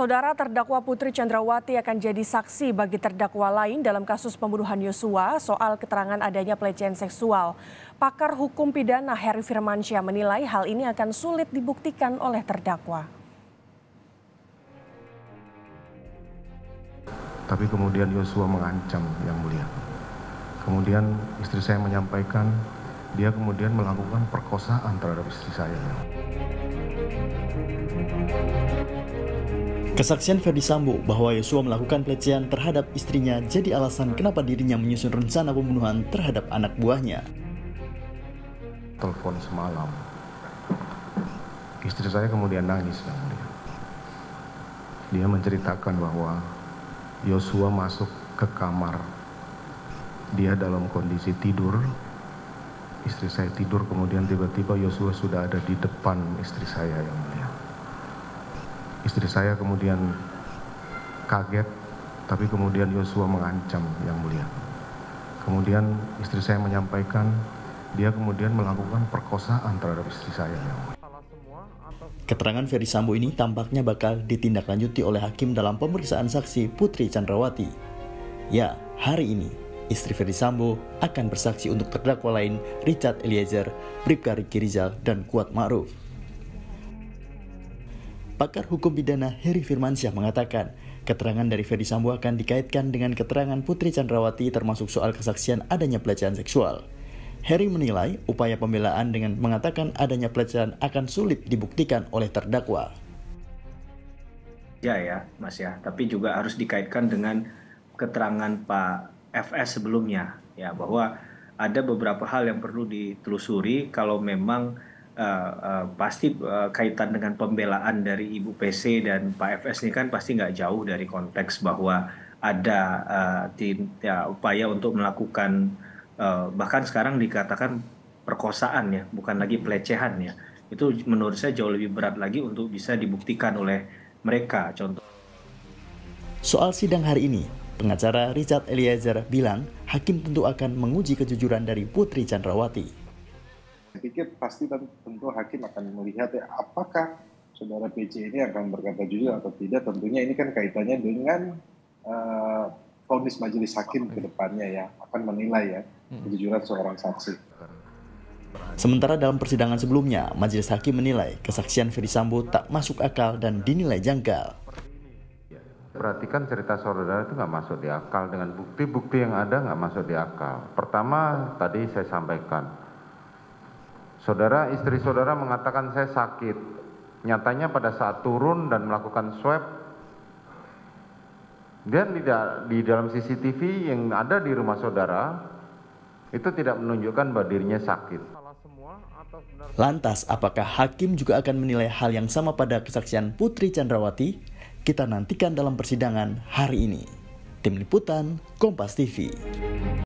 Saudara terdakwa Putri Candrawathi akan jadi saksi bagi terdakwa lain dalam kasus pembunuhan Yosua soal keterangan adanya pelecehan seksual. Pakar hukum pidana Heri Firmansyah menilai hal ini akan sulit dibuktikan oleh terdakwa. Tapi kemudian Yosua mengancam Yang Mulia. Kemudian istri saya menyampaikan, dia kemudian melakukan perkosaan terhadap istri saya. Kesaksian Ferdi Sambo bahwa Yosua melakukan pelecehan terhadap istrinya jadi alasan kenapa dirinya menyusun rencana pembunuhan terhadap anak buahnya. Telepon semalam, istri saya kemudian nangis. Dia menceritakan bahwa Yosua masuk ke kamar, dia dalam kondisi tidur, istri saya tidur, kemudian tiba-tiba Yosua sudah ada di depan istri saya, Yang Mulia. Istri saya kemudian kaget, tapi kemudian Yosua mengancam, Yang Mulia. Kemudian istri saya menyampaikan, dia kemudian melakukan perkosaan terhadap istri saya, Yang Mulia. Keterangan Ferdi Sambo ini tampaknya bakal ditindaklanjuti oleh hakim dalam pemeriksaan saksi Putri Candrawathi. Ya, hari ini istri Ferdi Sambo akan bersaksi untuk terdakwa lain Richard Eliezer, Bripka Riki Rizal, dan Kuat Maruf. Pakar hukum pidana Heri Firmansyah mengatakan, keterangan dari Ferdi Sambo akan dikaitkan dengan keterangan Putri Candrawathi termasuk soal kesaksian adanya pelecehan seksual. Heri menilai upaya pembelaan dengan mengatakan adanya pelecehan akan sulit dibuktikan oleh terdakwa. Ya Mas ya, tapi juga harus dikaitkan dengan keterangan Pak FS sebelumnya ya, bahwa ada beberapa hal yang perlu ditelusuri kalau memang pasti kaitan dengan pembelaan dari Ibu PC dan Pak FS ini kan pasti nggak jauh dari konteks bahwa ada upaya untuk melakukan bahkan sekarang dikatakan perkosaan ya, bukan lagi pelecehan ya. Itu menurut saya jauh lebih berat lagi untuk bisa dibuktikan oleh mereka. Contoh soal sidang hari ini, pengacara Richard Eliezer bilang hakim tentu akan menguji kejujuran dari Putri Candrawathi. Saya pikir pasti tentu hakim akan melihat ya, apakah saudara PC ini akan berkata jujur atau tidak. Tentunya ini kan kaitannya dengan vonis majelis hakim ke depannya ya, akan menilai ya kejujuran seorang saksi. Sementara dalam persidangan sebelumnya, majelis hakim menilai kesaksian Ferdi Sambo tak masuk akal dan dinilai janggal. Berarti kan cerita saudara itu nggak masuk di akal, dengan bukti-bukti yang ada nggak masuk di akal. Pertama tadi saya sampaikan, saudara, istri saudara mengatakan saya sakit. Nyatanya pada saat turun dan melakukan swab, dan di dalam CCTV yang ada di rumah saudara, itu tidak menunjukkan bahwa dirinya sakit. Lantas, apakah hakim juga akan menilai hal yang sama pada kesaksian Putri Candrawathi? Kita nantikan dalam persidangan hari ini. Tim Liputan, Kompas TV.